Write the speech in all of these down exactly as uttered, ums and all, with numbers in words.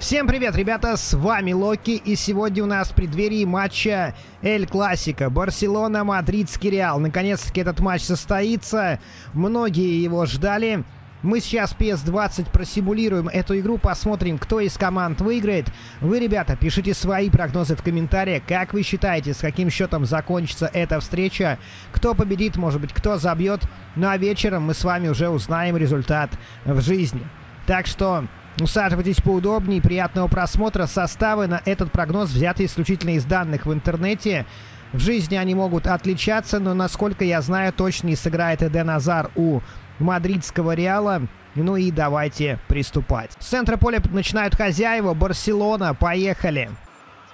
Всем привет, ребята, с вами Локи, и сегодня у нас в преддверии матча Эль-Классика, Барселона, Мадридский Реал. Наконец-таки этот матч состоится, многие его ждали. Мы сейчас пи эс двадцать просимулируем эту игру, посмотрим, кто из команд выиграет. Вы, ребята, пишите свои прогнозы в комментариях, как вы считаете, с каким счетом закончится эта встреча, кто победит, может быть, кто забьет. Ну а вечером мы с вами уже узнаем результат в жизни. Так что усаживайтесь поудобнее, приятного просмотра. Составы на этот прогноз взяты исключительно из данных в интернете. В жизни они могут отличаться, но, насколько я знаю, точно не сыграет Эден Азар у Мадридского Реала. Ну и давайте приступать. С центра поля начинают хозяева. Барселона, поехали.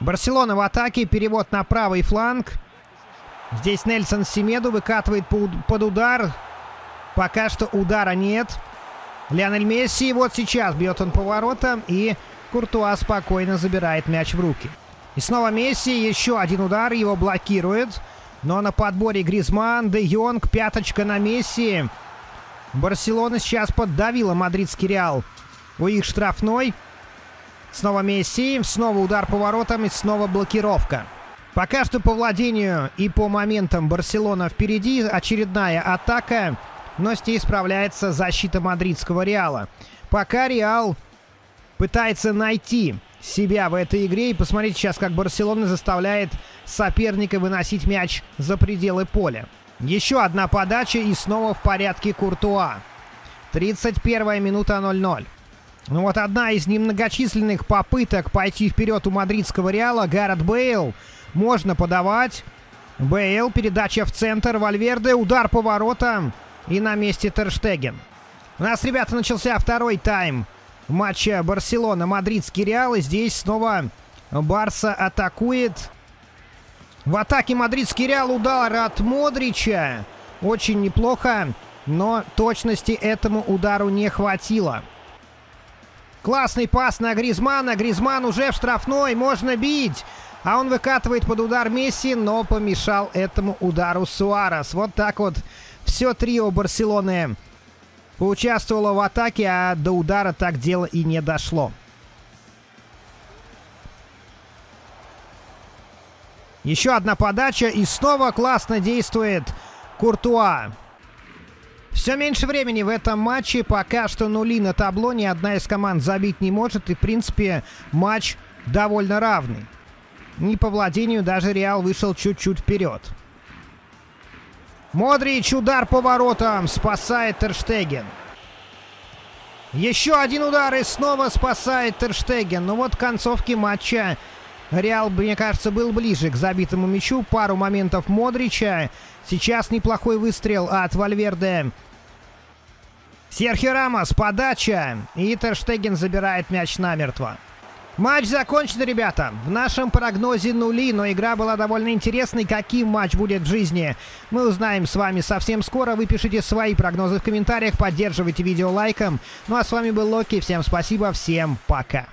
Барселона в атаке, перевод на правый фланг. Здесь Нельсон Семеду выкатывает под удар. Пока что удара нет. Леонель Месси, вот сейчас бьет он поворотом, и Куртуа спокойно забирает мяч в руки. И снова Месси, еще один удар, его блокирует. Но на подборе Гризман, Де Йонг, пяточка на Месси. Барселона сейчас поддавила Мадридский Реал у их штрафной. Снова Месси, снова удар поворотом и снова блокировка. Пока что по владению и по моментам Барселона впереди, очередная атака. Но с ней справляется защита Мадридского Реала. Пока Реал пытается найти себя в этой игре. И посмотрите сейчас, как Барселона заставляет соперника выносить мяч за пределы поля. Еще одна подача, и снова в порядке Куртуа. тридцать первая минута, ноль ноль. Ну вот одна из немногочисленных попыток пойти вперед у Мадридского Реала. Гарет Бейл. Можно подавать. Бейл, передача в центр. Вальверде, удар по воротам. И на месте Терштеген. У нас, ребята, начался второй тайм матча Барселона-Мадридский Реал. И здесь снова Барса атакует. В атаке Мадридский Реал, удар от Модрича. Очень неплохо, но точности этому удару не хватило. Классный пас на Гризмана. Гризман уже в штрафной, можно бить. А он выкатывает под удар Месси, но помешал этому удару Суарес. Вот так вот все трио Барселоны поучаствовало в атаке, а до удара так дело и не дошло. Еще одна подача, и снова классно действует Куртуа. Все меньше времени в этом матче, пока что нули на табло, ни одна из команд забить не может, и в принципе матч довольно равный. Не по владению, даже Реал вышел чуть-чуть вперед. Модрич, удар по воротам, спасает Терштеген. Еще один удар, и снова спасает Терштеген. Ну вот в концовке матча Реал, мне кажется, был ближе к забитому мячу. Пару моментов Модрича. Сейчас неплохой выстрел от Вальверде. Серхи Рамос, подача. И Терштеген забирает мяч намертво. Матч закончен, ребята. В нашем прогнозе нули, но игра была довольно интересной. Каким матч будет в жизни, мы узнаем с вами совсем скоро. Вы пишите свои прогнозы в комментариях, поддерживайте видео лайком. Ну а с вами был Локи. Всем спасибо, всем пока.